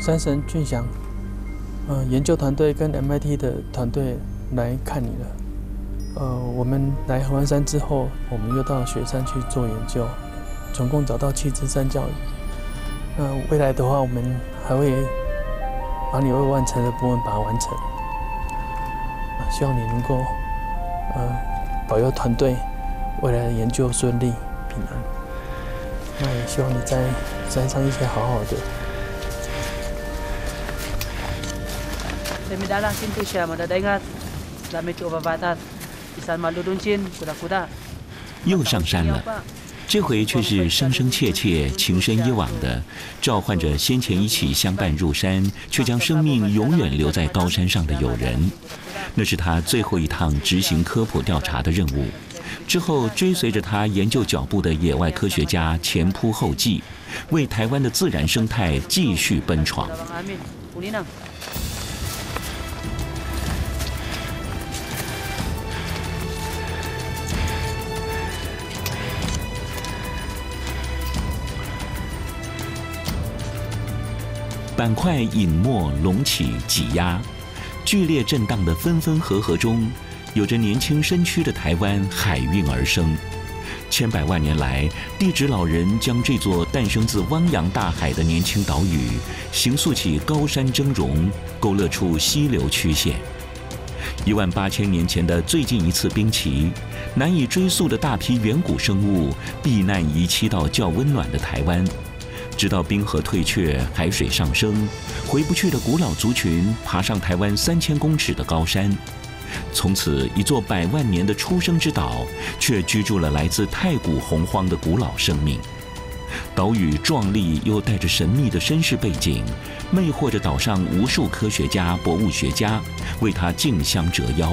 山神俊祥，研究团队跟 MIT 的团队来看你了。我们来合欢山之后，我们又到雪山去做研究，总共找到7只山椒蚁。那未来的话，我们还会把你未完成的部分把它完成。希望你能够保佑团队未来的研究顺利平安。 那也希望你在山上一切好好的。Semidala kintu siya madadengat, lamit ubabatat, isan maluduncin kuda kuda。又上山了，这回却是声声切切、情深一往的，召唤着先前一起相伴入山，却将生命永远留在高山上的友人。那是他最后一趟执行科普调查的任务。 之后，追随着他研究脚步的野外科学家前仆后继，为台湾的自然生态继续奔闯。板块隐没、隆起、挤压，剧烈震荡的分分合合中。 有着年轻身躯的台湾海韵而生，千百万年来，地质老人将这座诞生自汪洋大海的年轻岛屿，形塑起高山峥嵘，勾勒出溪流曲线。18000年前的最近一次冰期，难以追溯的大批远古生物避难移栖到较温暖的台湾，直到冰河退却，海水上升，回不去的古老族群爬上台湾3000公尺的高山。 从此，一座100万年的出生之岛，却居住了来自太古洪荒的古老生命。岛屿壮丽又带着神秘的身世背景，魅惑着岛上无数科学家、博物学家，为它竞相折腰。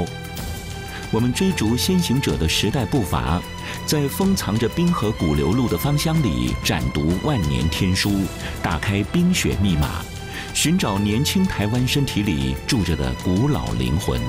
我们追逐先行者的时代步伐，在封藏着冰河古流路的芳香里，展读万年天书，打开冰雪密码，寻找年轻台湾身体里住着的古老灵魂。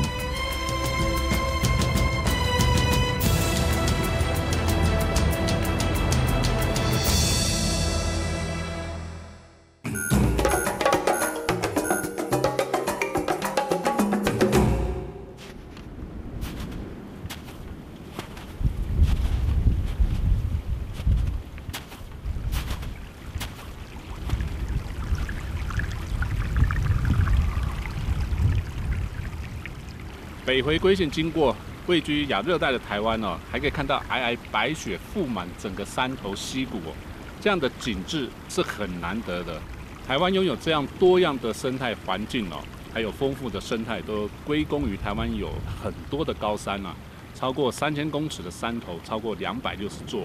北回归线经过位居亚热带的台湾哦，还可以看到皑皑白雪覆满整个山头溪谷哦，这样的景致是很难得的。台湾拥有这样多样的生态环境哦，还有丰富的生态，都归功于台湾有很多的高山啊，超过3000公尺的山头，超过260座，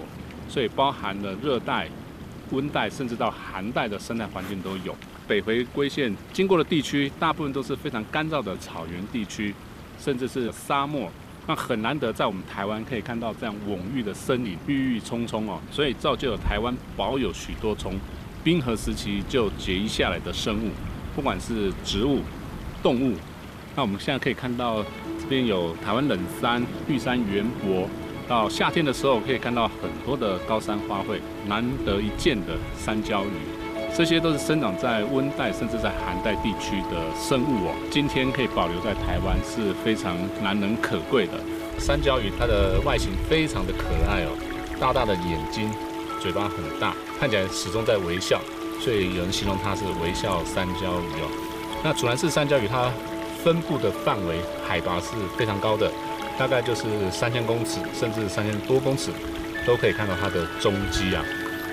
所以包含了热带、温带，甚至到寒带的生态环境都有。北回归线经过的地区，大部分都是非常干燥的草原地区。 甚至是沙漠，那很难得在我们台湾可以看到这样蓊郁的森林，郁郁葱葱哦，所以造就了台湾保有许多从冰河时期就结遗下来的生物，不管是植物、动物。那我们现在可以看到这边有台湾冷杉、玉山圆柏，到夏天的时候可以看到很多的高山花卉，难得一见的山椒鱼。 这些都是生长在温带甚至在寒带地区的生物哦，今天可以保留在台湾是非常难能可贵的。山椒鱼它的外形非常的可爱哦，大大的眼睛，嘴巴很大，看起来始终在微笑，所以有人形容它是微笑山椒鱼哦。那楚南氏山椒鱼它分布的范围海拔是非常高的，大概就是3000公尺甚至3000多公尺都可以看到它的踪迹啊。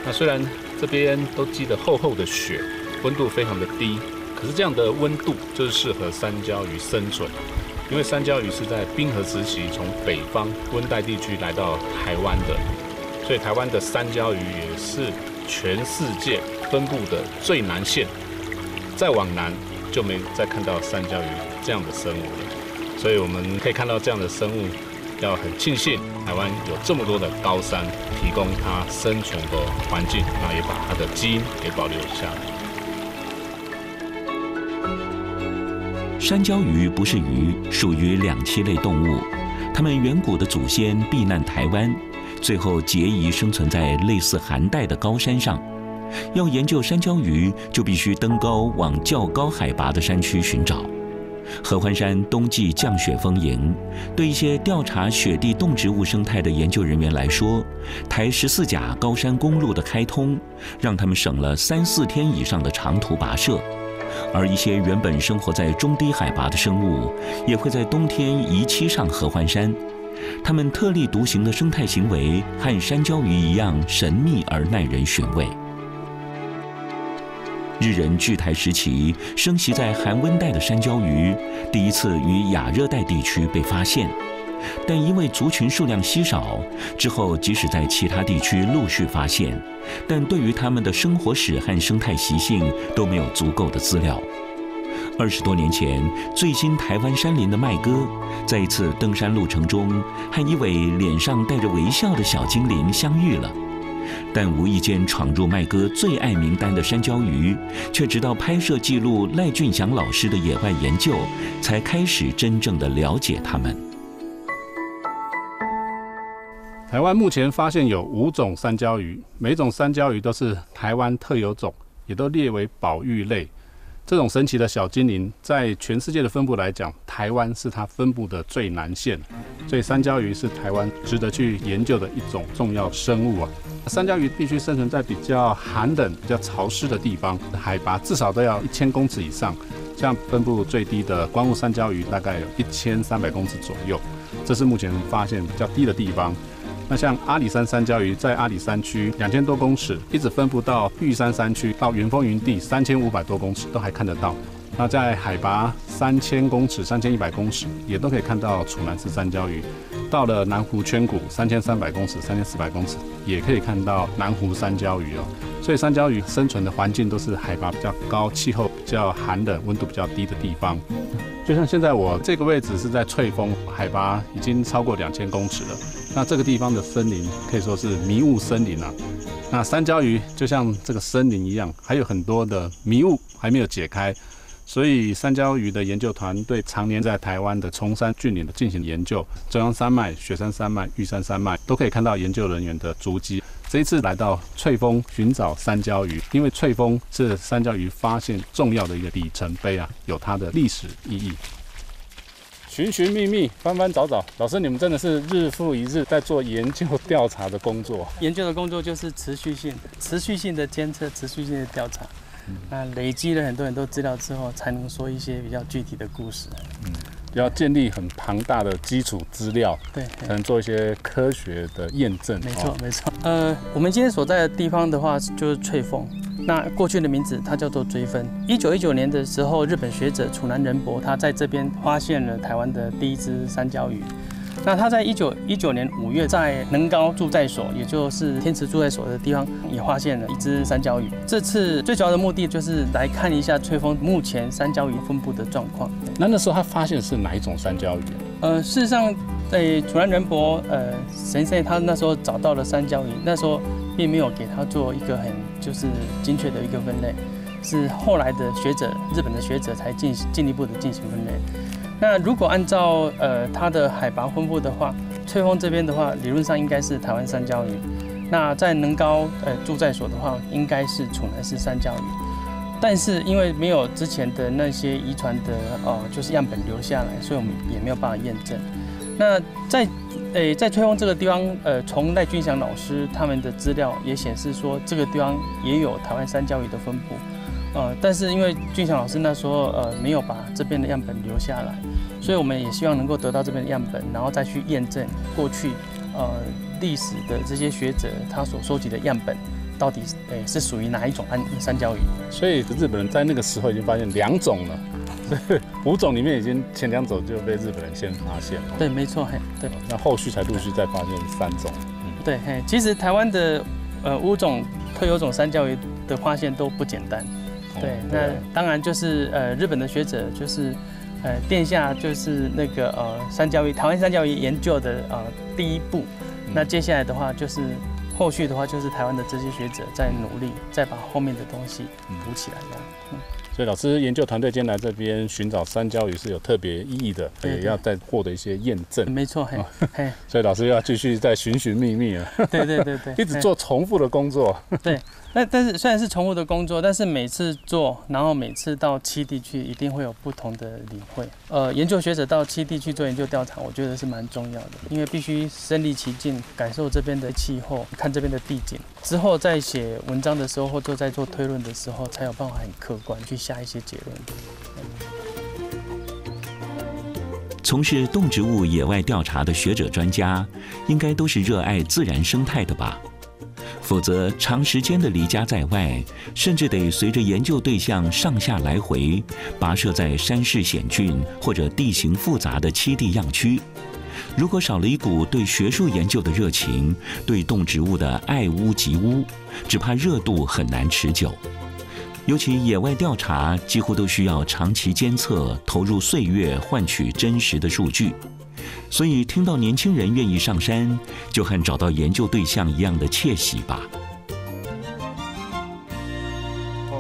那虽然 这边都积得厚厚的雪，温度非常的低。可是这样的温度就是适合山椒鱼生存，因为山椒鱼是在冰河时期从北方温带地区来到台湾的，所以台湾的山椒鱼也是全世界分布的最南限。再往南就没再看到山椒鱼这样的生物了。所以我们可以看到这样的生物，要很庆幸。 台湾有这么多的高山，提供它生存的环境，然后也把它的基因给保留下来。山椒鱼不是鱼，属于两栖类动物。它们远古的祖先避难台湾，最后结遗生存在类似寒带的高山上。要研究山椒鱼，就必须登高往较高海拔的山区寻找。合欢山冬季降雪丰盈，对一些调查雪地动植物生态的研究人员来说，台14甲高山公路的开通，让他们省了3、4天以上的长途跋涉。 而一些原本生活在中低海拔的生物，也会在冬天移栖上合欢山。它们特立独行的生态行为，和山椒鱼一样神秘而耐人寻味。日人巨台时期生息在寒温带的山椒鱼，第一次于亚热带地区被发现，但因为族群数量稀少，之后即使在其他地区陆续发现。 但对于它们的生活史和生态习性都没有足够的资料。20多年前，最新台湾山林的麦哥，在一次登山路程中，和一尾脸上带着微笑的小精灵相遇了。但无意间闯入麦哥最爱名单的山椒鱼，却直到拍摄记录赖俊祥老师的野外研究，才开始真正的了解它们。 台湾目前发现有5种山椒鱼，每种山椒鱼都是台湾特有种，也都列为保育类。这种神奇的小精灵，在全世界的分布来讲，台湾是它分布的最南限，所以山椒鱼是台湾值得去研究的一种重要生物啊。山椒鱼必须生存在比较寒冷、比较潮湿的地方，海拔至少都要1000公尺以上。像分布最低的观雾山椒鱼，大概有1300公尺左右，这是目前发现比较低的地方。 那像阿里山山椒鱼，在阿里山区2000多公尺，一直分布到玉山山区，到云峰云地3500多公尺都还看得到。那在海拔3000公尺、3100公尺也都可以看到楚南氏山椒鱼。到了南湖圈谷3300公尺、3400公尺也可以看到南湖山椒鱼哦。所以山椒鱼生存的环境都是海拔比较高、气候比较寒冷、温度比较低的地方。就像现在我这个位置是在翠峰，海拔已经超过2000公尺了。 那这个地方的森林可以说是迷雾森林啊。那山椒鱼就像这个森林一样，还有很多的迷雾还没有解开，所以山椒鱼的研究团队常年在台湾的崇山峻岭进行研究，中央山脉、雪山山脉、玉山山脉都可以看到研究人员的足迹。这一次来到翠峰寻找山椒鱼，因为翠峰是山椒鱼发现重要的一个里程碑啊，有它的历史意义。 寻寻觅觅，翻翻找找，老师，你们真的是日复一日在做研究调查的工作。研究的工作就是持续性的监测，持续性的调查。那累积了很多资料之后，才能说一些比较具体的故事。要建立很庞大的基础资料，对，才能做一些科学的验证。没错，没错。我们今天所在的地方的话，就是翠峰。 那过去的名字，它叫做追分。1919年的时候，日本学者楚南仁博他在这边发现了台湾的第一只山椒鱼。那他在1919年5月，在能高住宅所，也就是天池住宅所的地方，也发现了一只山椒鱼。这次最主要的目的就是来看一下翠峰目前山椒鱼分布的状况。那时候他发现的是哪一种山椒鱼？事实上，楚南仁博先生他那时候找到了山椒鱼，那时候并没有给他做一个很。 就是精确的一个分类，是后来的学者，日本的学者才进一步的进行分类。那如果按照它的海拔分布的话，翠峰这边的话，理论上应该是台湾山椒鱼。那在能高住宅所的话，应该是楚南氏山椒鱼。但是因为没有之前的那些遗传的就是样本留下来，所以我们也没有办法验证。那在翠峰这个地方，从赖俊祥老师他们的资料也显示说，这个地方也有台湾山椒鱼的分布，但是因为俊祥老师那时候没有把这边的样本留下来，所以我们也希望能够得到这边的样本，然后再去验证过去历史的这些学者他所收集的样本到底是属于哪一种山椒鱼。所以日本人在那个时候已经发现2种了。 5种里面已经前2种就被日本人先发现了，对，没错，嘿，对。那后续才陆续再发现3种，嗯，对，嘿。其实台湾的5种特有种山椒鱼的发现都不简单，对。那当然就是日本的学者就是殿下就是那个山椒鱼台湾山椒鱼研究的第一步，那接下来的话就是后续的话就是台湾的这些学者在努力再把后面的东西补起来，这样。所以老师研究团队今天来这边寻找山椒鱼是有特别意义的，也要再获得一些验证。没错，嘿，所以老师又要继续再寻寻觅觅了。对，一直做重复的工作。对，但是虽然是重复的工作，但是每次做，然后每次到栖地去，一定会有不同的领会。研究学者到栖地去做研究调查，我觉得是蛮重要的，因为必须身临其境，感受这边的气候，看这边的地景，之后在写文章的时候或者在做推论的时候，才有办法很客观去下一些结论。从事动植物野外调查的学者专家，应该都是热爱自然生态的吧？否则长时间的离家在外，甚至得随着研究对象上下来回，跋涉在山势险峻或者地形复杂的栖地样区。如果少了一股对学术研究的热情，对动植物的爱屋及乌，只怕热度很难持久。尤其野外调查几乎都需要长期监测，投入岁月换取真实的数据。所以听到年轻人愿意上山，就和找到研究对象一样的窃喜吧。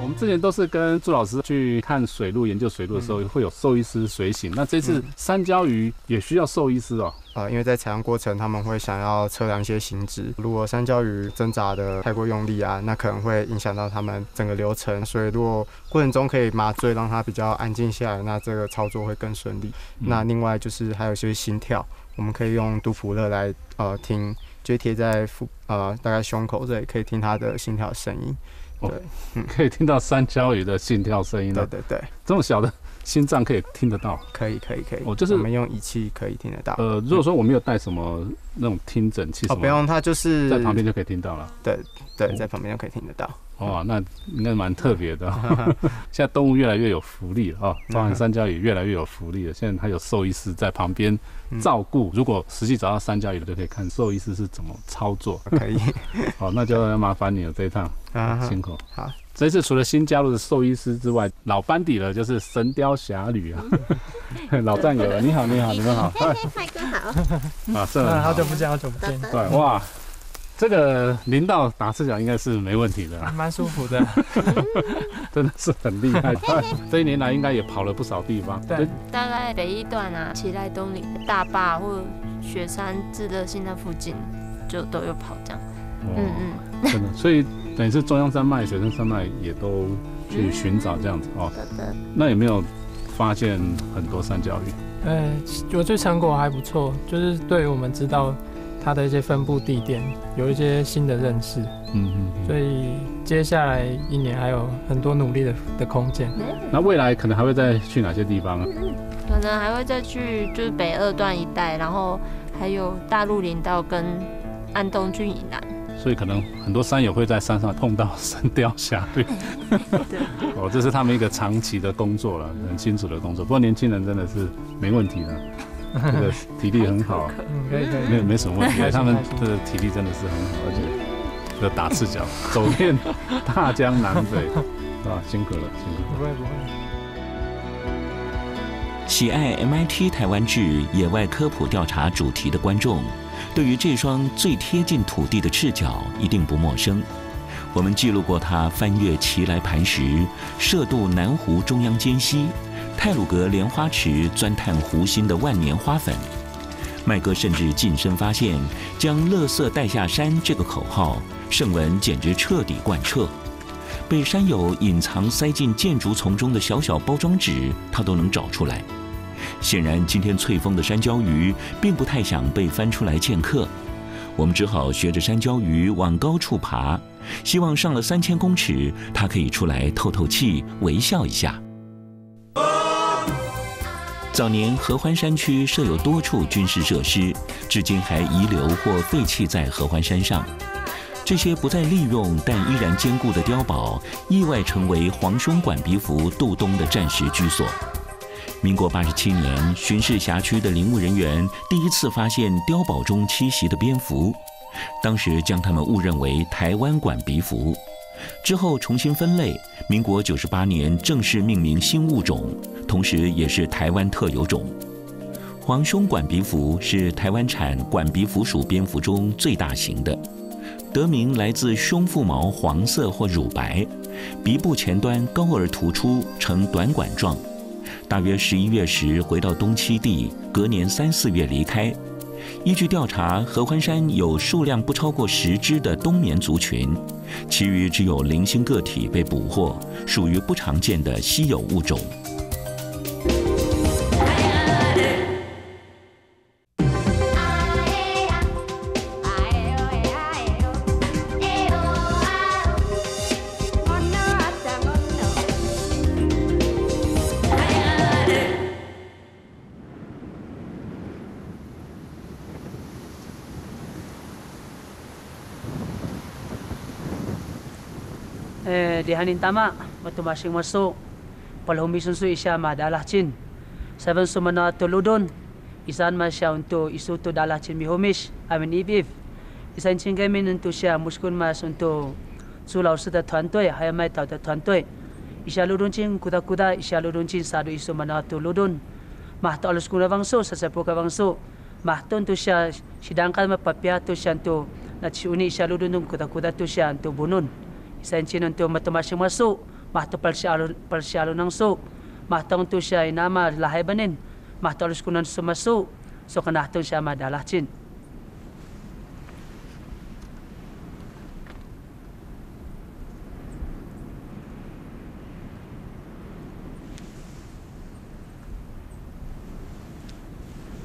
我们之前都是跟朱老师去看水路研究水路的时候，会有兽医师随行。那这次山椒鱼也需要兽医师哦。因为在采样过程，他们会想要测量一些形质，如果山椒鱼挣扎的太过用力啊，那可能会影响到他们整个流程。所以如果过程中可以麻醉让它比较安静下来，那这个操作会更顺利。那另外就是还有一些心跳，我们可以用杜普勒来听，就贴在大概胸口这里，可以听它的心跳声音。对，可以听到山椒鱼的心跳声音了。对，这么小的心脏可以听得到。可以。就是我们用仪器可以听得到。如果说我没有带什么那种听诊器，不用，它就是在旁边就可以听到了。对，在旁边就可以听得到。哇，那应该蛮特别的。现在动物越来越有福利了啊，包含山椒鱼越来越有福利了。现在它有兽医师在旁边照顾，如果实际找到山椒鱼，就可以看兽医师是怎么操作。可以。好，那就麻烦你了这一趟，辛苦。好，这次除了新加入的兽医师之外，老班底了就是《神雕侠侣》啊，老战友了。你好，你们好。帅哥好。啊，是啊，好久不见。对，哇。这个林道打赤脚应该是没问题的，蛮舒服的，真的是很厉害。这一年来应该也跑了不少地方，对，大概北一段啊、奇来东里、大坝或雪山、志德新那附近就都有跑这样。嗯，真的，所以等于是中央山脉、雪山山脉也都去寻找这样子哦。那有没有发现很多山椒鱼？我觉得成果还不错，就是对于我们知道它的一些分布地点有一些新的认识，所以接下来一年还有很多努力的空间。那未来可能还会再去哪些地方呢？可能还会再去就是北二段一带，然后还有大陆林道跟安东郡以南。所以可能很多山友会在山上碰到神雕侠侣。对，哦，这是他们一个长期的工作了，很辛苦的工作。不过年轻人真的是没问题的。这个体力很好，没什么问题。他们的体力真的是很好，而且这打赤脚走遍大江南北，啊，辛苦了，辛苦了。不会。喜爱 MIT 台湾志野外科普调查主题的观众，对于这双最贴近土地的赤脚一定不陌生。我们记录过它翻越奇来磐石，涉渡南湖中央间隙。太鲁阁莲花池钻探湖心的万年花粉，麦哥甚至近身发现将“垃圾带下山”这个口号，圣文简直彻底贯彻。被山友隐藏塞进建筑丛中的小包装纸，他都能找出来。显然，今天翠峰的山椒鱼并不太想被翻出来见客，我们只好学着山椒鱼往高处爬，希望上了3000公尺，它可以出来透透气，微笑一下。早年合欢山区设有多处军事设施，至今还遗留或废弃在合欢山上。这些不再利用但依然坚固的碉堡，意外成为黄胸管鼻蝠渡冬的暂时居所。民国87年，巡视辖区的林务人员第一次发现碉堡中栖息的蝙蝠，当时将它们误认为台湾管鼻蝠。之后重新分类，民国98年正式命名新物种，同时也是台湾特有种。黄胸管鼻蝠是台湾产管鼻蝠属蝙蝠中最大型的，得名来自胸腹毛黄色或乳白，鼻部前端高而突出，呈短管状。大约11月时回到东七地，隔年3、4月离开。依据调查，合欢山有数量不超过10只的冬眠族群，其余只有零星个体被捕获，属于不常见的稀有物种。 Dihanin tama, matumashing maso. Palhumisun su isya madalachin. Seven sumana tuludon. Isan man siya unto isuto dalachin mihumish. Amin ibif. Isan chinggamin unto siya muskun mas unto sulaw sa tatuantoy. Hayamay tao tatuantoy. Isya ludon ching kuda-kuda. Isya ludon ching sado isumana tuludon. Mahto alus kuna bangso, sasapu ka bangso. Mahto unto siya sidangkan mapapiato siya unto natsiuni isya ludon ng kuda-kuda to siya unto bunun. Isansin unto matumasyong maso, mahto palsyalo ng so, mahto unto siya inama lahibanin, mahto alus kunan sumaso, so kanahto siya madalachin.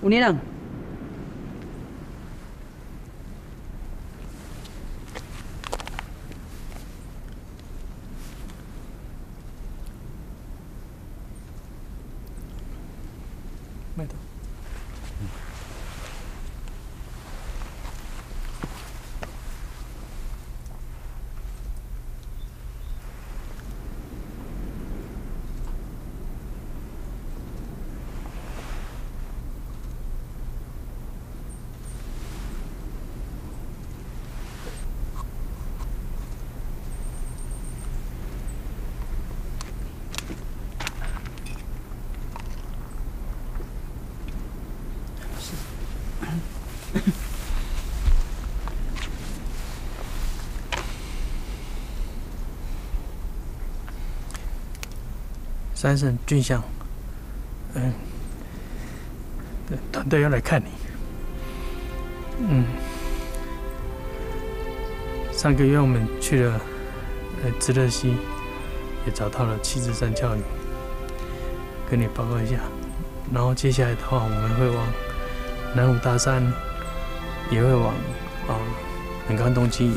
Uninang.三省俊相，团队要来看你。上个月我们去了知乐溪，也找到了7支山鞘鱼，跟你报告一下。然后接下来的话，我们会往南武大山，也会往能干东军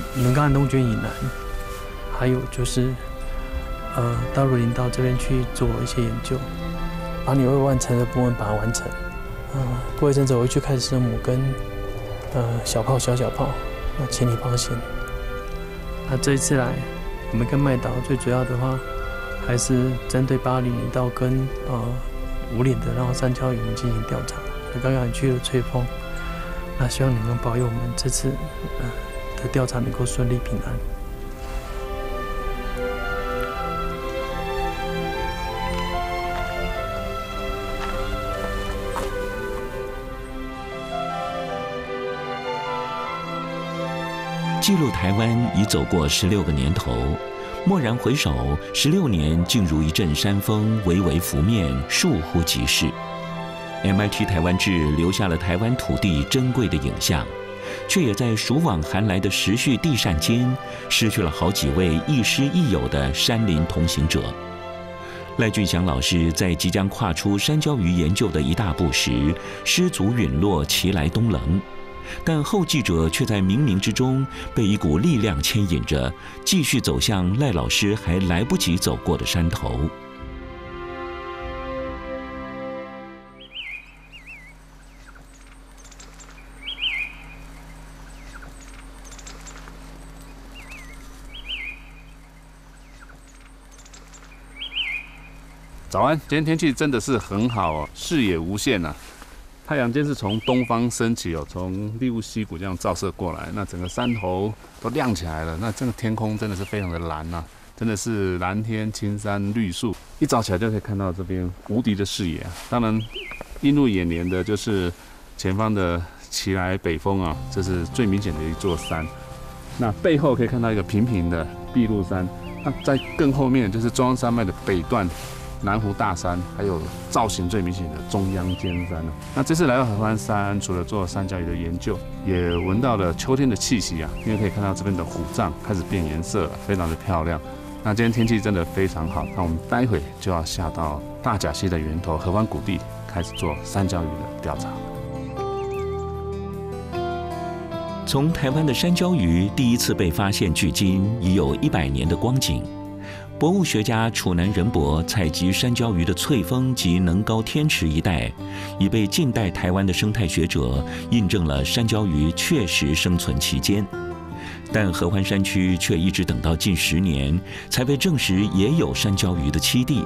以南，还有就是。 到鹿林道这边去做一些研究，把你未完成的部分把它完成。过一阵子我会去看生母跟小小炮，请你放心。这一次来，我们跟麦岛最主要的话，还是针对800林道跟5脸的然后山椒鱼们进行调查。刚刚去了翠峰，希望你能保佑我们这次的调查能够顺利平安。 记录台湾已走过16个年头，蓦然回首，16年竟如一阵山风，微微拂面，倏忽即逝。MIT 台湾志留下了台湾土地珍贵的影像，却也在暑往寒来的时序地善间，失去了好几位亦师亦友的山林同行者。赖俊祥老师在即将跨出山椒鱼研究的一大步时，失足陨落，奇来东棱。 但后继者却在冥冥之中被一股力量牵引着，继续走向赖老师还来不及走过的山头。早安，今天天气真的是很好哦，视野无限啊。 太阳今天是从东方升起哦，从利物溪谷这样照射过来，那整个山头都亮起来了。那这个天空真的是非常的蓝啊，真的是蓝天、青山、绿树。一早起来就可以看到这边无敌的视野啊！当然，映入眼帘的就是前方的奇来北峰啊，这是最明显的一座山。那背后可以看到一个平平的碧露山，那在更后面就是中央山脉的北段。 南湖大山，还有造型最明显的中央尖山哦。那这次来到合欢山，除了做山脚鱼的研究，也闻到了秋天的气息啊，因为可以看到这边的虎杖开始变颜色了，非常的漂亮。那今天天气真的非常好，那我们待会就要下到大甲溪的源头合欢谷地，开始做山脚鱼的调查。从台湾的山脚鱼第一次被发现，距今已有100年的光景。 博物学家楚南仁博采集山椒鱼的翠峰及能高天池一带，已被近代台湾的生态学者印证了山椒鱼确实生存其间，但合欢山区却一直等到近10年才被证实也有山椒鱼的栖地。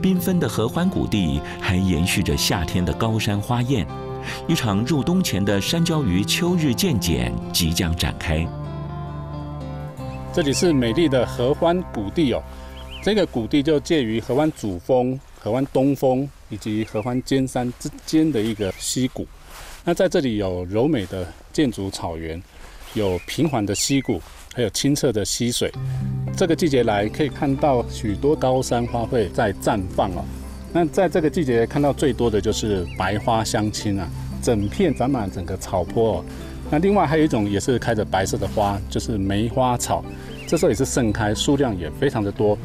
缤纷的合欢谷地还延续着夏天的高山花宴，一场入冬前的山椒鱼秋日见检即将展开。 这里是美丽的合欢谷地哦，这个谷地就介于合欢主峰、合欢东峰以及合欢尖山之间的一个溪谷。那在这里有柔美的箭竹草原，有平缓的溪谷，还有清澈的溪水。这个季节来可以看到许多高山花卉在绽放哦。那在这个季节看到最多的就是白花相亲啊，整片长满整个草坡哦。 那另外还有一种也是开着白色的花，就是梅花草，这时候也是盛开，数量也非常的多。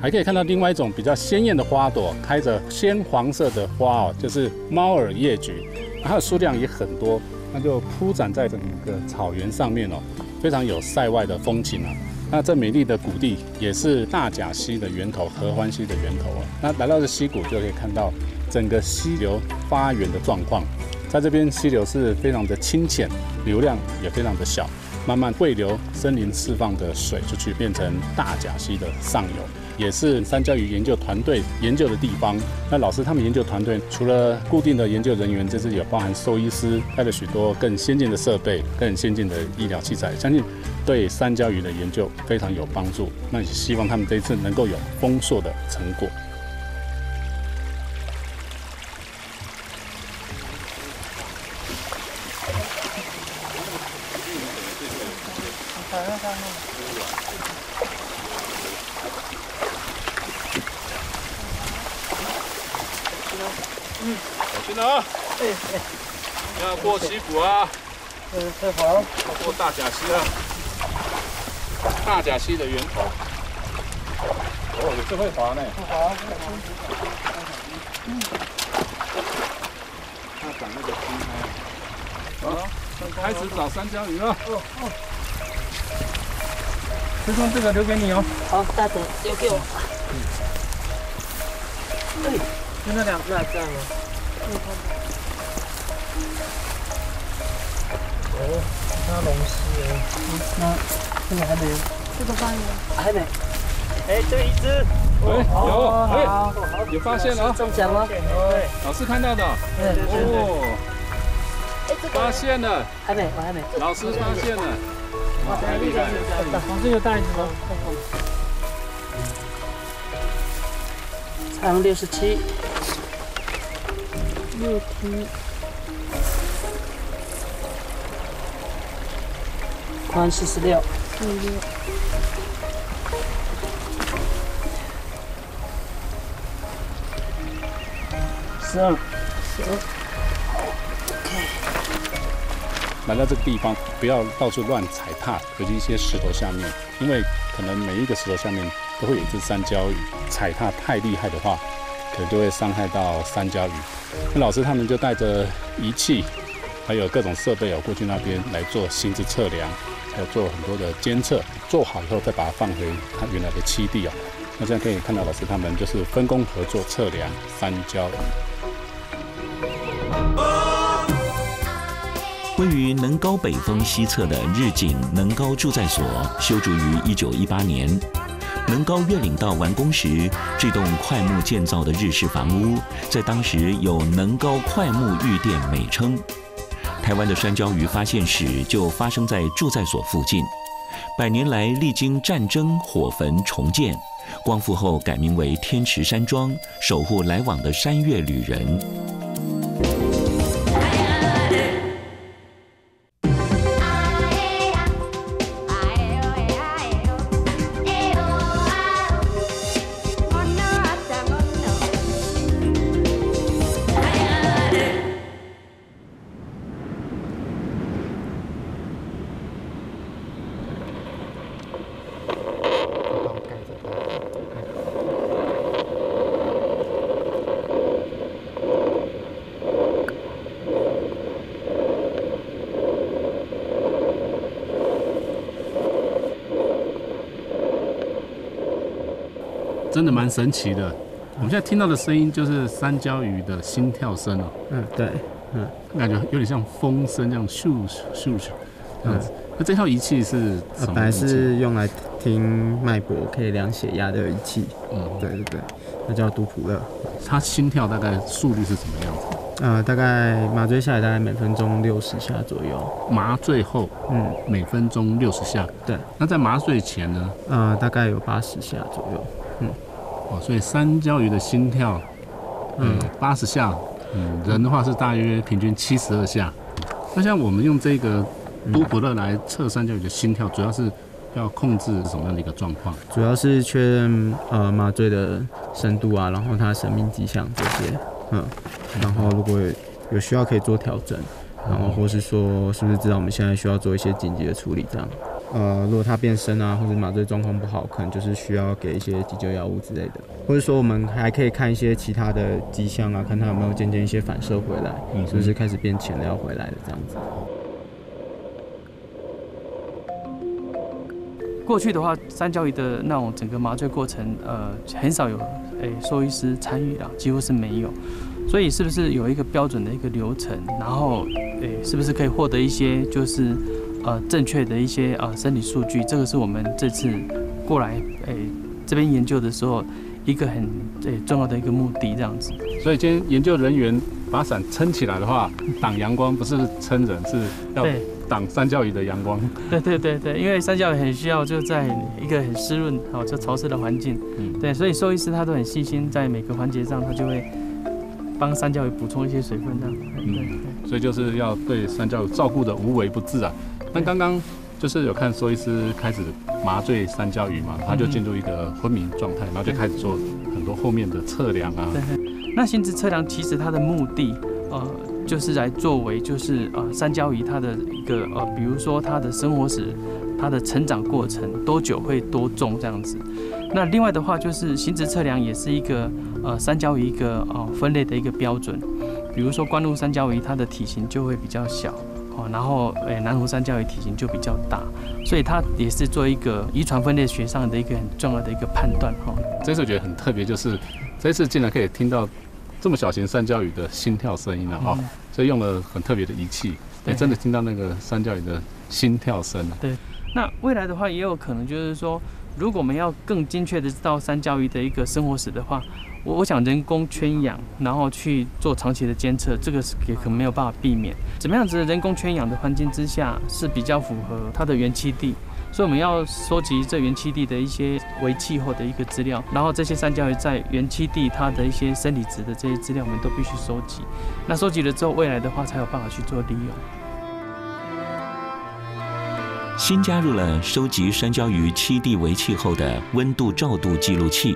还可以看到另外一种比较鲜艳的花朵，开着鲜黄色的花哦，就是猫耳叶菊，它的数量也很多，那就铺展在整个草原上面哦，非常有塞外的风情啊。那这美丽的谷地也是大甲溪的源头，合欢溪的源头啊。那来到这溪谷就可以看到整个溪流发源的状况。 在这边溪流是非常的清浅，流量也非常的小，慢慢汇流森林释放的水出去，变成大甲溪的上游，也是山椒鱼研究团队研究的地方。那老师他们研究团队除了固定的研究人员，这次也包含兽医师，带了许多更先进的设备、更先进的医疗器材，相信对山椒鱼的研究非常有帮助。那也希望他们这一次能够有丰硕的成果。 要过溪谷啊，要过大甲溪啊，大甲溪的源头。哦，你这会滑呢？会滑。要长那个青苔。好，开始找山椒鱼了。哦哦。师兄，这个留给你哦。好，大姐，留给我。嗯。就那2只还在吗？嗯。 哦，那龙溪哎，那这个还没有，这个放有，还没。哎，这一只，哎，有，哎，有发现了，中奖了，对，老师看到的，哦，发现了，还没，我还没，老师发现了，哇，太厉害了，这个大一只吗？长67，6T。 宽46，12，12，好 ，OK。来到这个地方，不要到处乱踩踏，尤其一些石头下面，因为可能每一个石头下面都会有一只山椒鱼，踩踏太厉害的话，可能就会伤害到山椒鱼。那老师他们就带着仪器。 还有各种设备哦，过去那边来做薪资测量，还有做很多的监测，做好以后再把它放回它原来的栖地哦。那这样可以看到，老师他们就是分工合作测量山椒鱼。位于能高北峰西侧的日景能高住宅所修筑于1918年，能高越岭道完工时，这栋块木建造的日式房屋，在当时有“能高块木御殿”美称。 台湾的山椒鱼发现史就发生在住宅所附近，100年来历经战争、火焚、重建，光复后改名为天池山庄，守护来往的山岳旅人。真的蛮神奇的。我们现在听到的声音就是山椒鱼的心跳声哦。嗯，对，嗯，感觉有点像风声这样，咻咻咻这样子。那这套仪器是什么？本来是用来听脉搏、可以量血压的仪器。嗯，对对对，那叫杜普勒。它心跳大概速率是什么样子？大概麻醉下来，大概每分钟60下左右。麻醉后，嗯，每分钟60下。对。那在麻醉前呢？大概有80下左右。嗯。哦，所以山椒鱼的心跳，嗯，80下，嗯，人的话是大约平均72下。那像我们用这个杜普勒来测山椒鱼的心跳，主要是要控制什么样的一个状况？主要是确认麻醉的深度啊，然后它生命迹象这些。嗯，然后如果有需要可以做调整，然后或是说是不是知道我们现在需要做一些紧急的处理这样。如果它变深啊，或者麻醉状况不好，可能就是需要给一些急救药物之类的，或者说我们还可以看一些其他的迹象啊，看它有没有渐渐一些反射回来，是不是开始变浅了要回来了这样子。过去的话，山椒鱼的那种整个麻醉过程，很少有兽医师参与啦，几乎是没有。所以是不是有一个标准的一个流程？然后，是不是可以获得一些就是正确的一些生理数据？这个是我们这次过来这边研究的时候一个很重要的一个目的这样子。所以今天研究人员把伞撑起来的话，挡阳光不是撑人，是要。挡山椒鱼的阳光，对对对对，因为山椒鱼很需要就在一个很湿润、就潮湿的环境，对，所以兽医师他都很细心，在每个环节上他就会帮山椒鱼补充一些水分这样，对，所以就是要对山椒鱼照顾的无微不至啊。那刚刚就是有看兽医师开始麻醉山椒鱼嘛，他就进入一个昏迷状态，然后就开始做很多后面的测量啊。对，那心智测量其实它的目的，就是来作为就是山椒鱼它的一个比如说它的生活史、它的成长过程多久会多重这样子。那另外的话就是心智测量也是一个山椒鱼一个分类的一个标准。比如说冠陆山椒鱼它的体型就会比较小，然后南湖山椒鱼体型就比较大，所以它也是做一个遗传分类学上的一个很重要的一个判断哈。这次我觉得很特别，就是这次竟然可以听到这么小型山椒鱼的心跳声音了哈，所以用了很特别的仪器，也真的听到那个山椒鱼的心跳声了。对，那未来的话也有可能就是说，如果我们要更精确的知道山椒鱼的一个生活史的话，我想人工圈养，然后去做长期的监测，这个是也可能没有办法避免。怎么样子的人工圈养的环境之下是比较符合它的原栖地？所以我们要收集这原栖地的一些微气候的一个资料，然后这些山椒鱼在原栖地它的一些生理值的这些资料，我们都必须收集。那收集了之后，未来的话才有办法去做利用。新加入了收集山椒鱼栖地微气候的温度照度记录器，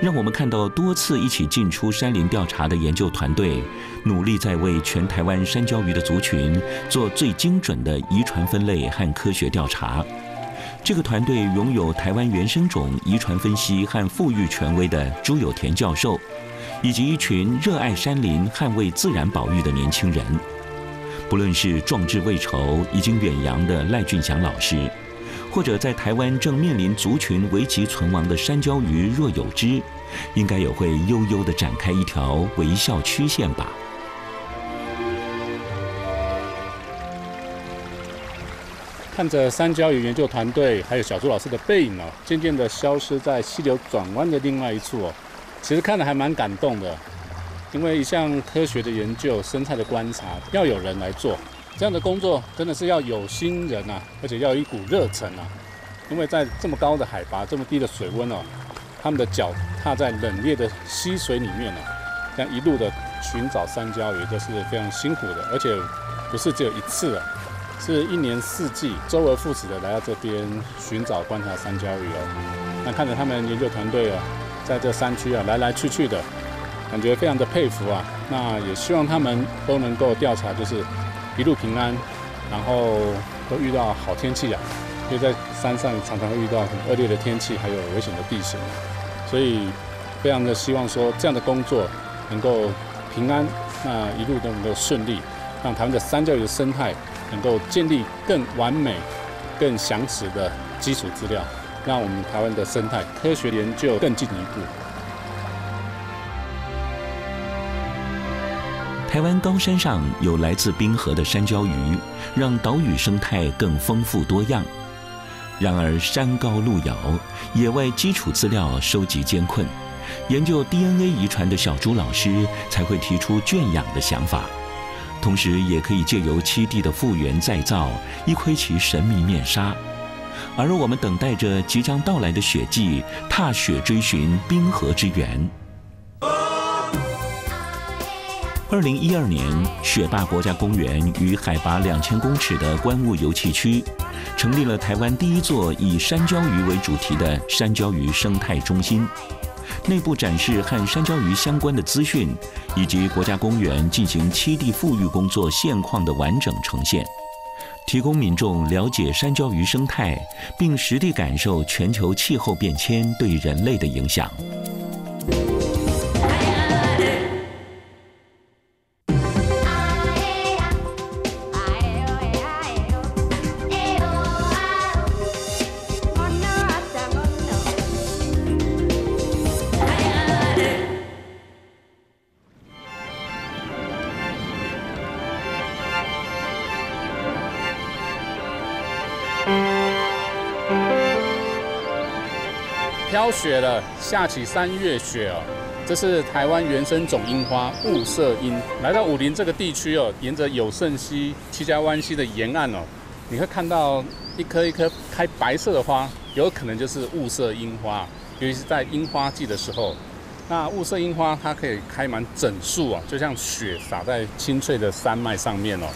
让我们看到多次一起进出山林调查的研究团队，努力在为全台湾山椒鱼的族群做最精准的遗传分类和科学调查。这个团队拥有台湾原生种遗传分析和复育权威的朱有田教授，以及一群热爱山林、捍卫自然保育的年轻人。不论是壮志未酬、已经远洋的赖俊祥老师，或者在台湾正面临族群危急存亡的山椒鱼若有之，应该也会悠悠地展开一条微笑曲线吧。看着山椒鱼研究团队还有小朱老师的背影渐渐的消失在溪流转弯的另外一处其实看得还蛮感动的。因为一项科学的研究、生态的观察，要有人来做这样的工作，真的是要有心人啊，而且要有一股热忱啊。因为在这么高的海拔、这么低的水温他们的脚踏在冷冽的溪水里面这样一路的寻找山椒鱼，这是非常辛苦的，而且不是只有一次是一年四季周而复始的来到这边寻找观察山椒鱼那看着他们研究团队在这山区来来去去的，感觉非常的佩服那也希望他们都能够调查就是一路平安，然后都遇到好天气因为在山上常常会遇到很恶劣的天气，还有危险的地形所以非常的希望说这样的工作能够平安，那一路都能够顺利，让台湾的山椒鱼的生态能够建立更完美、更详实的基础资料，让我们台湾的生态科学研究更进一步。台湾高山上有来自冰河的山椒鱼，让岛屿生态更丰富多样。然而山高路遥，野外基础资料收集艰困，研究 DNA 遗传的小朱老师才会提出圈养的想法。 同时，也可以借由栖地的复原再造，一窥其神秘面纱。而我们等待着即将到来的雪季，踏雪追寻冰河之源。2012年，雪霸国家公园于海拔2000公尺的观雾游憩区，成立了台湾第一座以山椒鱼为主题的山椒鱼生态中心。 内部展示和山椒鱼相关的资讯，以及国家公园进行栖地复育工作现况的完整呈现，提供民众了解山椒鱼生态，并实地感受全球气候变迁对人类的影响。飘雪了，下起3月雪哦。这是台湾原生种樱花雾社樱。来到武陵这个地区哦，沿着有胜溪、七家湾溪的沿岸哦，你会看到一颗一颗开白色的花，有可能就是雾社樱花。尤其是在樱花季的时候，那雾社樱花它可以开满整树啊，就像雪洒在清脆的山脉上面哦。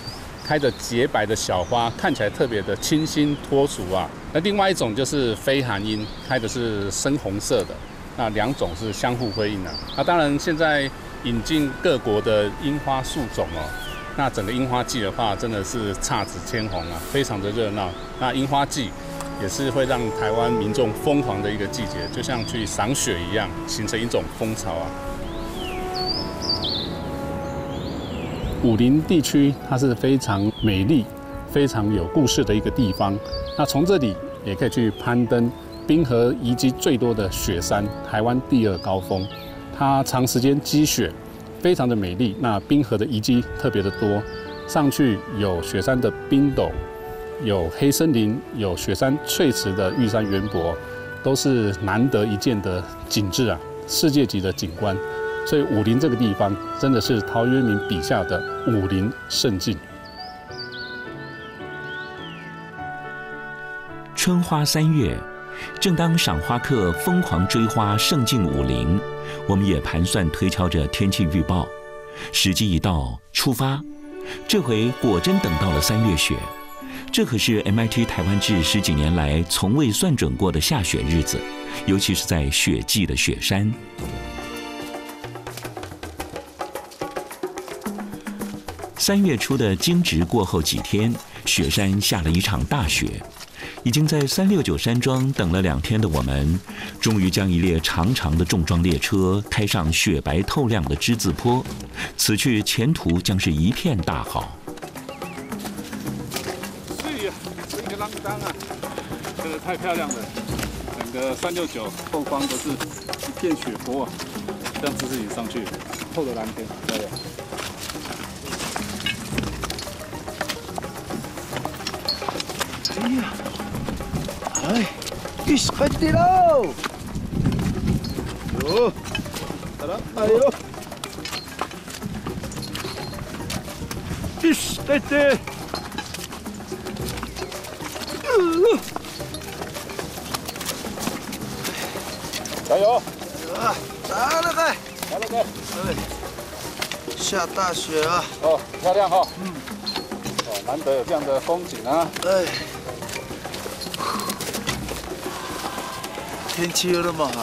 开着洁白的小花，看起来特别的清新脱俗啊。那另外一种就是飞寒樱，开的是深红色的。那两种是相互辉映啊。那当然，现在引进各国的樱花树种哦，那整个樱花季的话，真的是姹紫千红啊，非常的热闹。那樱花季也是会让台湾民众疯狂的一个季节，就像去赏雪一样，形成一种风潮啊。 武陵地区，它是非常美丽、非常有故事的一个地方。那从这里也可以去攀登冰河遗迹最多的雪山——台湾第2高峰。它长时间积雪，非常的美丽。那冰河的遗迹特别的多，上去有雪山的冰斗，有黑森林，有雪山翠池的玉山圆柏，都是难得一见的景致啊，世界级的景观。 所以武陵这个地方真的是陶渊明笔下的武陵胜境。春花3月，正当赏花客疯狂追花胜境武陵，我们也盘算推敲着天气预报。时机一到，出发。这回果真等到了3月雪，这可是 MIT 台湾至10几年来从未算准过的下雪日子，尤其是在雪季的雪山。 3月初的惊蛰过后几天，雪山下了一场大雪。已经在369山庄等了2天的我们，终于将一列长长的重装列车开上雪白透亮的之字坡。此去前途将是一片大好。是呀，这个浪荡啊，真的太漂亮了！整个369后方都是一片雪坡啊，这样子自己上去，透着蓝天，漂亮。 哎，一石开地喽！哟，好了，哎呦，一石开地，加油！啊，来了呗，来了呗，对，下大雪啊！哦，漂亮哈！嗯，哦，难得有这样的风景啊！哎。 天气又那么好，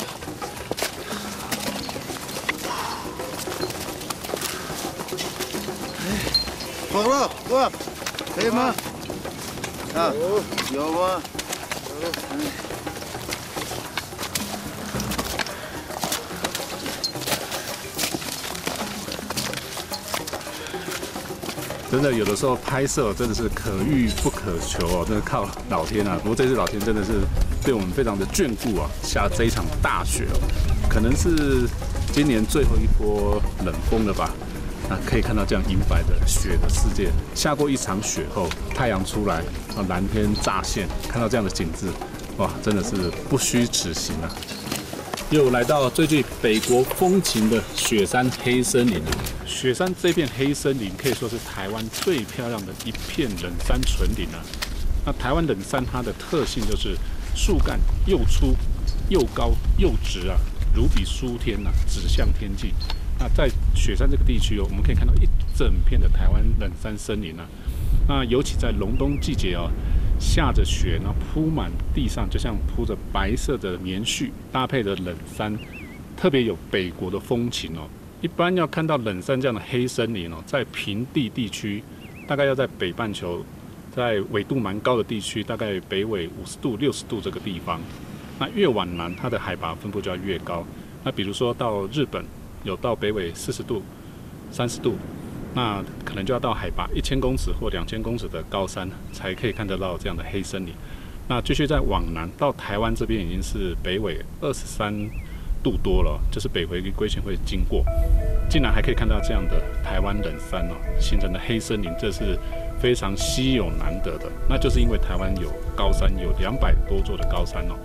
哎，好了，哇，可以吗？啊，有吗？嗯，真的有的时候拍摄真的是可遇不可求哦，真的靠老天啊！不过这次老天真的是。对我们非常的眷顾啊，下这一场大雪哦，可能是今年最后一波冷风了吧。 那可以看到这样银白的雪的世界，下过一场雪后，太阳出来，啊，蓝天乍现，看到这样的景致，哇，真的是不虚此行啊！又来到最具北国风情的雪山黑森林了。雪山这片黑森林可以说是台湾最漂亮的一片冷杉纯林啊。那台湾冷杉它的特性就是树干又粗又高又直啊，如笔书天啊，指向天际。 那在雪山这个地区哦，我们可以看到一整片的台湾冷杉森林啊。那尤其在隆冬季节哦，下着雪，然后铺满地上，就像铺着白色的棉絮，搭配着冷杉，特别有北国的风情哦。一般要看到冷杉这样的黑森林哦，在平地地区，大概要在北半球，在纬度蛮高的地区，大概北纬50度、60度这个地方。那越往南，它的海拔分布就要越高。那比如说到日本。 有到北纬40度、30度，那可能就要到海拔1000公尺或2000公尺的高山才可以看得到这样的黑森林。那继续再往南到台湾这边已经是北纬23度多了，就是北回归线会经过，竟然还可以看到这样的台湾冷杉哦形成的黑森林，这是非常稀有难得的。那就是因为台湾有高山，有200多座的高山哦。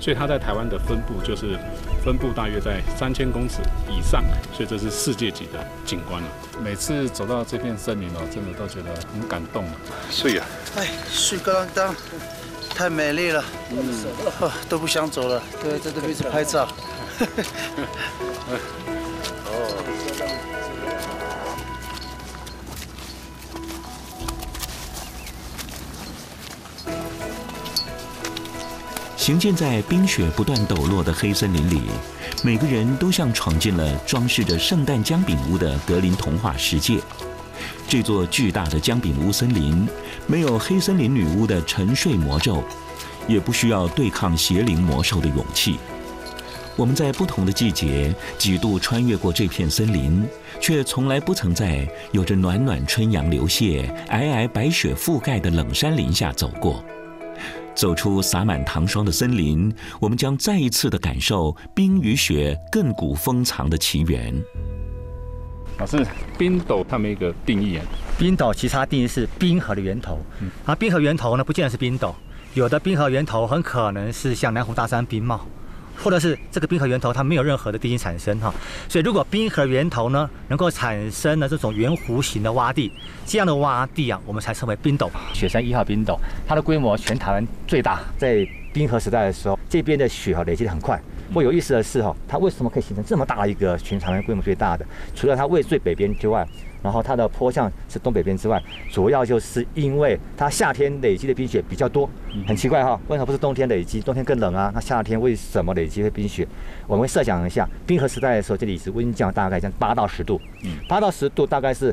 所以它在台湾的分布就是分布大约在3000公尺以上，所以这是世界级的景观了。每次走到这片森林哦，真的都觉得很感动。睡啊！哎，睡个啷当，太美丽了，都不想走了。对，在这边一直拍照。行进在冰雪不断抖落的黑森林里，每个人都像闯进了装饰着圣诞姜饼屋的格林童话世界。这座巨大的姜饼屋森林，没有黑森林女巫的沉睡魔咒，也不需要对抗邪灵魔兽的勇气。我们在不同的季节几度穿越过这片森林，却从来不曾在有着暖暖春阳流泻、皑皑白雪覆盖的冷杉林下走过。 走出洒满糖霜的森林，我们将再一次的感受冰与雪亘古风藏的奇缘。老师，冰斗他们一个定义啊，冰斗其实它定义是冰河的源头，而冰河源头呢，不见得是冰斗，有的冰河源头很可能是像南湖大山冰帽，或者是这个冰河源头它没有任何的地形产生哈，所以如果冰河源头呢能够产生了这种圆弧形的洼地，这样的洼地啊，我们才称为冰斗。雪山1号冰斗，它的规模全台湾最大。在冰河时代的时候，这边的雪哈累积得很快。不过有意思的是哈，它为什么可以形成这么大一个全台湾规模最大的？除了它位最北边之外，然后它的坡向是东北边之外，主要就是因为它夏天累积的冰雪比较多。很奇怪哈，为什么不是冬天累积？冬天更冷啊，那夏天为什么累积会冰雪？我们会设想一下，冰河时代的时候，这里是温降大概将8到10度，8到10度大概是。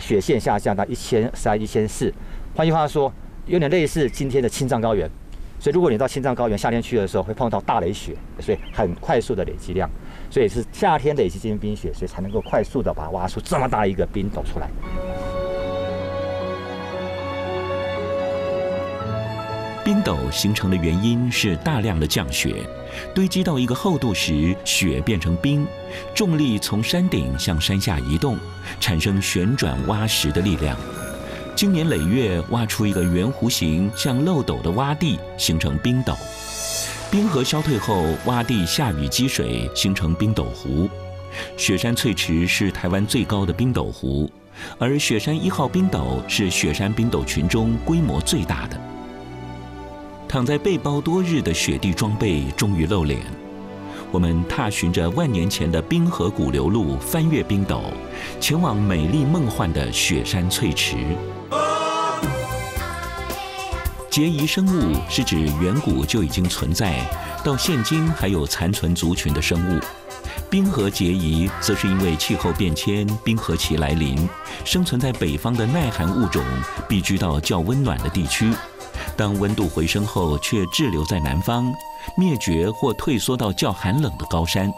雪线下降到1300、1400，换句话说，有点类似今天的青藏高原。所以，如果你到青藏高原夏天去的时候，会碰到大雷雪，所以很快速的累积量，所以是夏天累积这些冰雪，所以才能够快速的把它挖出这么大一个冰斗出来。 冰斗形成的原因是大量的降雪堆积到一个厚度时，雪变成冰，重力从山顶向山下移动，产生旋转挖石的力量。经年累月挖出一个圆弧形像漏斗的洼地，形成冰斗。冰河消退后，洼地下雨积水，形成冰斗湖。雪山翠池是台湾最高的冰斗湖，而雪山1号冰斗是雪山冰斗群中规模最大的。 躺在被包多日的雪地装备终于露脸，我们踏寻着万年前的冰河谷流路，翻越冰斗，前往美丽梦幻的雪山翠池。孑遗生物是指远古就已经存在，到现今还有残存族群的生物。冰河孑遗则是因为气候变迁、冰河期来临，生存在北方的耐寒物种必居到较温暖的地区。 当温度回升后，却滞留在南方，灭绝或退缩到较寒冷的高山，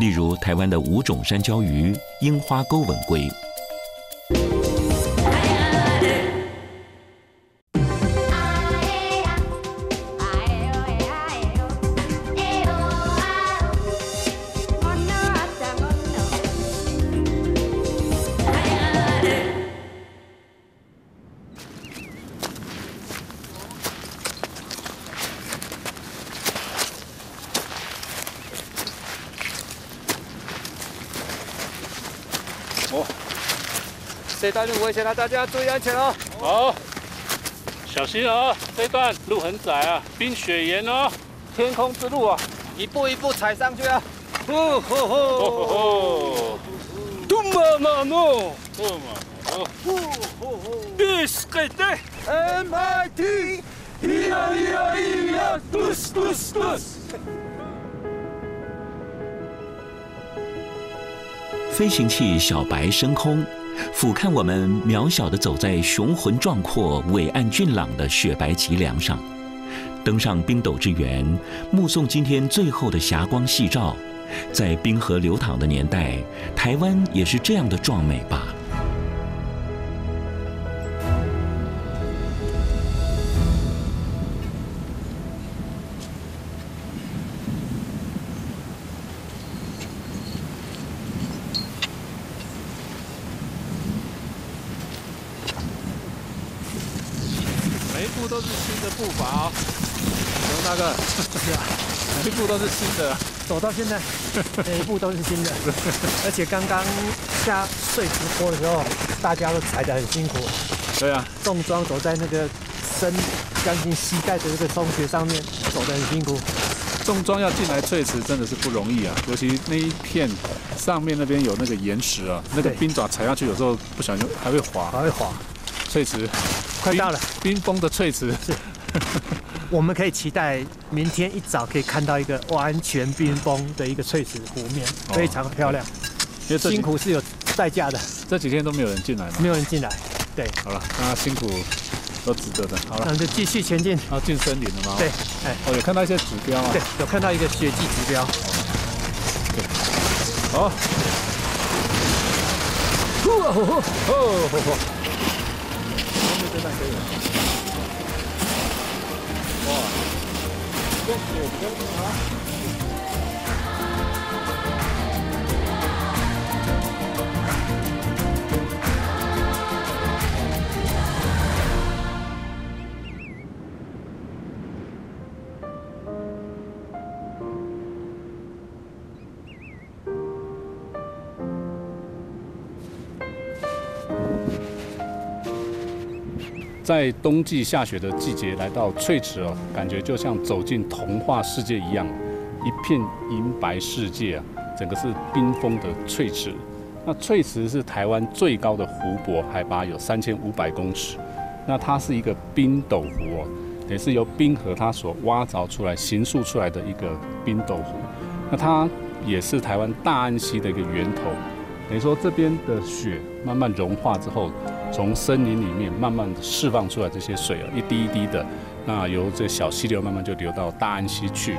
例如台湾的5种山椒鱼、樱花钩吻龟。哦，这一段路危险了，大家注意安全哦。好，小心哦，这段路很窄啊，冰雪岩哦，天空之路啊，一步一步踩上去啊。哦吼吼，哦吼吼，多么嘛么，多么哦，吼吼，必须得 MIT， 呀呀呀，嘟嘟嘟。 飞行器小白升空，俯瞰我们渺小的走在雄浑壮阔、伟岸俊朗的雪白脊梁上，登上冰斗之源，目送今天最后的霞光夕照。在冰河流淌的年代，台湾也是这样的壮美吧。 都是新的，走到现在，每一步都是新的。而且刚刚下碎石坡的时候，大家都踩得很辛苦。对啊，重装走在那个深将近膝盖的这个松雪上面，走得很辛苦。重装要进来碎石真的是不容易啊，尤其那一片上面那边有那个岩石啊，那个冰爪踩下去有时候不小心还会滑，还会滑。碎石快到了，冰封的碎石。是。我们可以期待明天一早可以看到一个完全冰封的一个翠石湖面，非常漂亮。辛苦是有代价的。这几天都没有人进来吗？没有人进来。对。好了，那辛苦都值得的。好了，那就继续前进。要进森林了吗？对。哎，我有看到一些指标啊。对，有看到一个雪季指标。对。好。哦哦哦！后面这段可以。 在冬季下雪的季节来到翠池哦，感觉就像走进童话世界一样，一片银白世界啊，整个是冰封的翠池。那翠池是台湾最高的湖泊，海拔有3500公尺。那它是一个冰斗湖哦，也是由冰河它所挖凿出来、形塑出来的一个冰斗湖。那它也是台湾大安溪的一个源头。等于说这边的雪慢慢融化之后。 从森林里面慢慢释放出来这些水啊，一滴一滴的，那由这小溪流慢慢就流到大安溪去。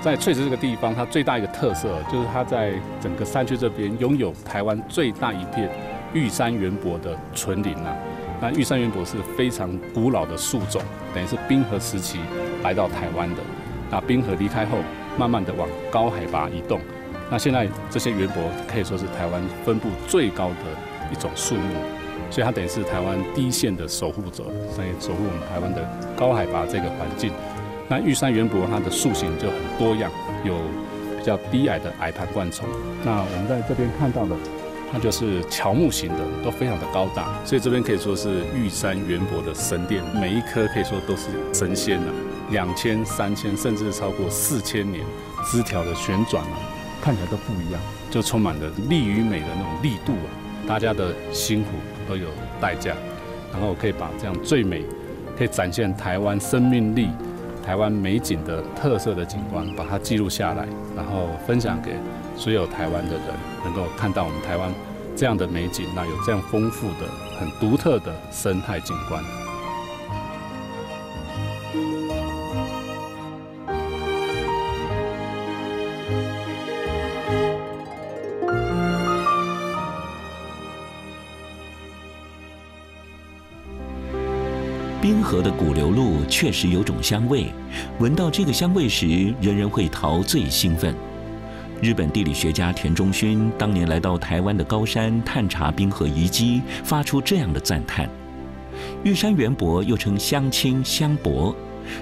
在翠池这个地方，它最大一个特色就是它在整个山区这边拥有台湾最大一片玉山圆柏的纯林啊。那玉山圆柏是非常古老的树种，等于是冰河时期来到台湾的。那冰河离开后，慢慢的往高海拔移动。那现在这些圆柏可以说是台湾分布最高的一种树木。 所以它等于是台湾第一线的守护者，所以守护我们台湾的高海拔这个环境。那玉山圆柏它的树形就很多样，有比较低矮的矮盘灌丛。那我们在这边看到的，它就是乔木型的，都非常的高大。所以这边可以说是玉山圆柏的神殿，每一棵可以说都是神仙啊，2000、3000甚至超过4000年，枝条的旋转啊，看起来都不一样，就充满了力与美的那种力度啊，大家的辛苦。 都有代价，然后可以把这样最美，可以展现台湾生命力、台湾美景的特色的景观，把它记录下来，然后分享给所有台湾的人，能够看到我们台湾这样的美景，那有这样丰富的、很独特的生态景观。 冰河的古流露确实有种香味，闻到这个香味时，人人会陶醉兴奋。日本地理学家田中勋当年来到台湾的高山探查冰河遗迹，发出这样的赞叹：玉山圆柏又称香青、香柏，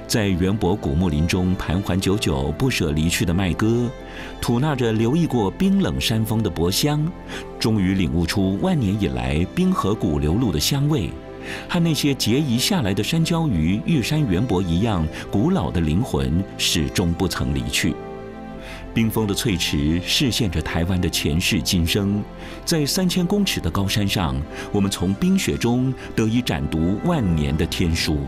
在圆柏古木林中盘桓久久不舍离去的麦哥，吐纳着留意过冰冷山峰的柏香，终于领悟出万年以来冰河谷流露的香味，和那些结遗下来的山椒鱼、玉山圆柏一样，古老的灵魂始终不曾离去。冰封的翠池示现着台湾的前世今生，在3000公尺的高山上，我们从冰雪中得以展读万年的天书。